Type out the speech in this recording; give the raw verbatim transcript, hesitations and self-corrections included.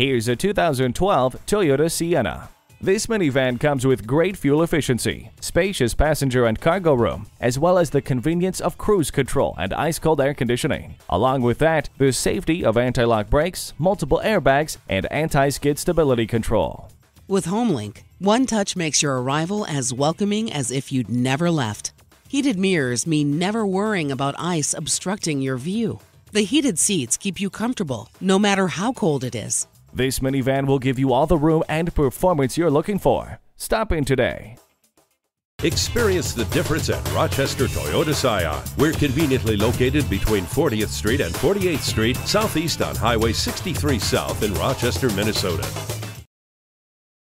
Here's a two thousand twelve Toyota Sienna. This minivan comes with great fuel efficiency, spacious passenger and cargo room, as well as the convenience of cruise control and ice-cold air conditioning. Along with that, the safety of anti-lock brakes, multiple airbags, and anti-skid stability control. With HomeLink, one touch makes your arrival as welcoming as if you'd never left. Heated mirrors mean never worrying about ice obstructing your view. The heated seats keep you comfortable, no matter how cold it is. This minivan will give you all the room and performance you're looking for. Stop in today. Experience the difference at Rochester Toyota Scion. We're conveniently located between fortieth Street and forty-eighth Street, southeast on Highway sixty-three South in Rochester, Minnesota.